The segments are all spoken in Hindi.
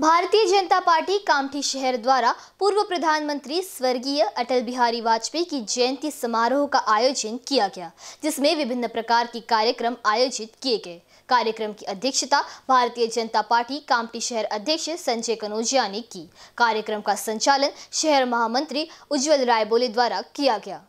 भारतीय जनता पार्टी कामठी शहर द्वारा पूर्व प्रधानमंत्री स्वर्गीय अटल बिहारी वाजपेयी की जयंती समारोह का आयोजन किया गया, जिसमें विभिन्न प्रकार के कार्यक्रम आयोजित किए गए। कार्यक्रम की अध्यक्षता भारतीय जनता पार्टी कामठी शहर अध्यक्ष संजय कनौजिया ने की। कार्यक्रम का संचालन शहर महामंत्री उज्ज्वल राय बोले द्वारा किया गया।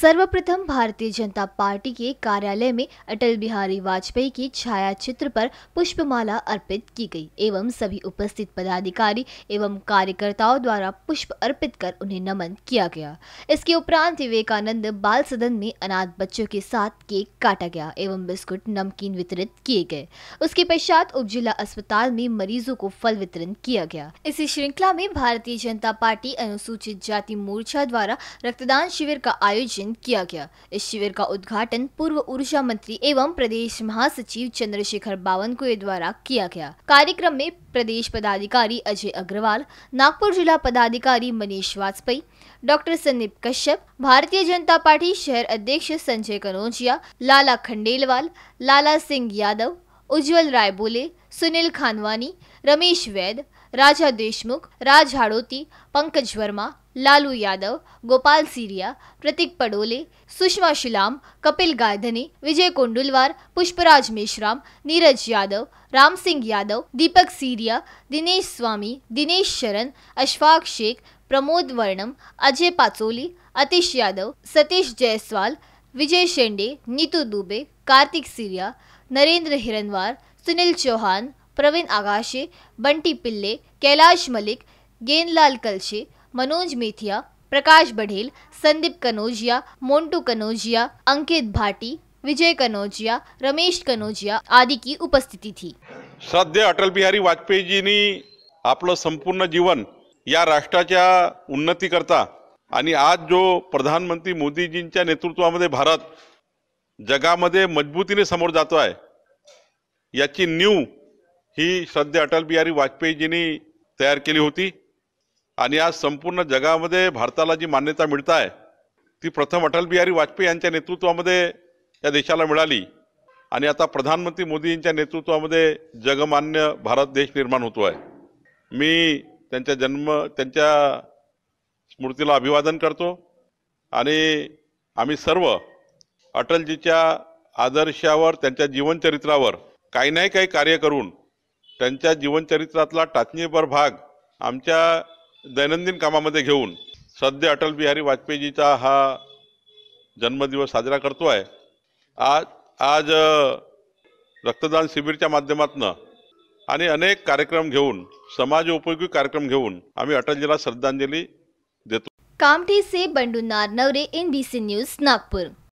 सर्वप्रथम भारतीय जनता पार्टी के कार्यालय में अटल बिहारी वाजपेयी की छायाचित्र पर पुष्पमाला अर्पित की गई एवं सभी उपस्थित पदाधिकारी एवं कार्यकर्ताओं द्वारा पुष्प अर्पित कर उन्हें नमन किया गया। इसके उपरांत विवेकानंद बाल सदन में अनाथ बच्चों के साथ केक काटा गया एवं बिस्कुट नमकीन वितरित किए गए। उसके पश्चात उप जिला अस्पताल में मरीजों को फल वितरण किया गया। इसी श्रृंखला में भारतीय जनता पार्टी अनुसूचित जाति मोर्चा द्वारा रक्तदान शिविर का आयोजन किया गया। इस शिविर का उद्घाटन पूर्व ऊर्जा मंत्री एवं प्रदेश महासचिव चंद्रशेखर बावन के द्वारा किया गया। कार्यक्रम में प्रदेश पदाधिकारी अजय अग्रवाल, नागपुर जिला पदाधिकारी मनीष वाजपेयी, डॉक्टर संदीप कश्यप, भारतीय जनता पार्टी शहर अध्यक्ष संजय कनौजिया, लाला खंडेलवाल, लाला सिंह यादव, उज्ज्वल राय बोले, Sunil Khanwani, Ramesh Vaid, Raja Deshmukh, Raj Hadoti, Pankaj Verma, Lalu Yadav, Gopal Syria, Prateek Padole, Sushma Shilam, Kapil Gaydhani, Vijay Kondulwar, Pushpraj Mishra, Neeraj Yadav, Ram Singh Yadav, Deepak Syria, Dinesh Swami, Dinesh Sharan, Ashfaq Sheikh, Pramod Varn, Ajay Pacholi, Atish Yadav, Satish Jaiswal, Vijay Shende, Neetu Dubey, Kartik Syria, Narendra Hiranwar, Sunil Chauhan, Praveen Agashe, Bunty Pillay, Kailash Malik, Gendlal Kalshe, Manoj Methiya, प्रकाश बढेल, संदीप कनौजिया, मोंटू कनौजिया, अंकित भाटी, विजय कनौजिया, रमेश कनौजिया आदि की उपस्थिति थी। श्रद्धेय अटल बिहारी वाजपेयीजींनी आपलं संपूर्ण जीवन या राष्ट्राच्या उन्नती करता आणि आज जो प्रधानमंत्री मोदीजींच्या नेतृत्वामध्ये भारत जगामध्ये मजबूतीने समोर जातो आहे याची न्यू ही श्रद्धेय अटल बिहारी वाजपेयीजींनी तयार केली होती आणि आज संपूर्ण जगामध्ये भारताला जी मान्यता मिळते आहे ती प्रथम अटल बिहारी वाजपेयी यांच्या नेतृत्वामध्ये या देशाला मिळाली आणि आता प्रधानमंत्री मोदी यांच्या नेतृत्वामध्ये जगमान्य भारत देश निर्माण होतो आहे। मी त्यांच्या स्मृतीला अभिवादन करतो आणि आम्ही सर्व अटलजीच्या आदर्शावर त्यांच्या जीवनचरित्रावर काही ना काही कार्य करून त्यांच्या जीवनचरित्रातला टाचणीपर भाग आमच्या दैनंदिन कामामध्ये घेऊन सध्या अटल बिहारी वाजपेयीजीचा हा जन्मदिवस साजरा करतो आहे। आज रक्तदान शिबिरच्या माध्यमातून आणि अनेक कार्यक्रम घेऊन समाज उपयोगी कार्यक्रम घेऊन आम्ही अटलजीला श्रद्धांजली देतो। कामठी से बंडू नारनवरे, NBC न्यूज, नागपुर।